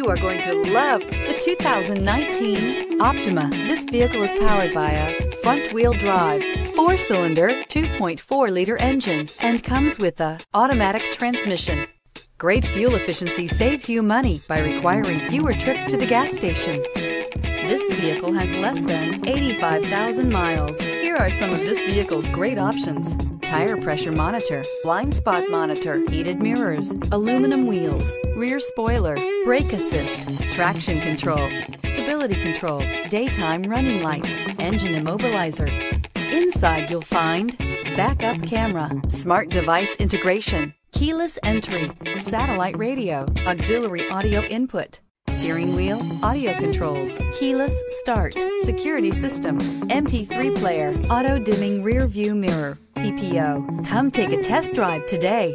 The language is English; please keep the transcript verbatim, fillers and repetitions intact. You are going to love the two thousand nineteen Optima. This vehicle is powered by a front-wheel drive, four-cylinder, two point four liter engine, and comes with an automatic transmission. Great fuel efficiency saves you money by requiring fewer trips to the gas station. This vehicle has less than eighty-five thousand miles. Here are some of this vehicle's great options: tire pressure monitor, blind spot monitor, heated mirrors, aluminum wheels, rear spoiler, brake assist, traction control, stability control, daytime running lights, engine immobilizer. Inside you'll find backup camera, smart device integration, keyless entry, satellite radio, auxiliary audio input, steering wheel audio controls, keyless start, security system, M P three player, auto dimming rear view mirror, P P O. Come take a test drive today.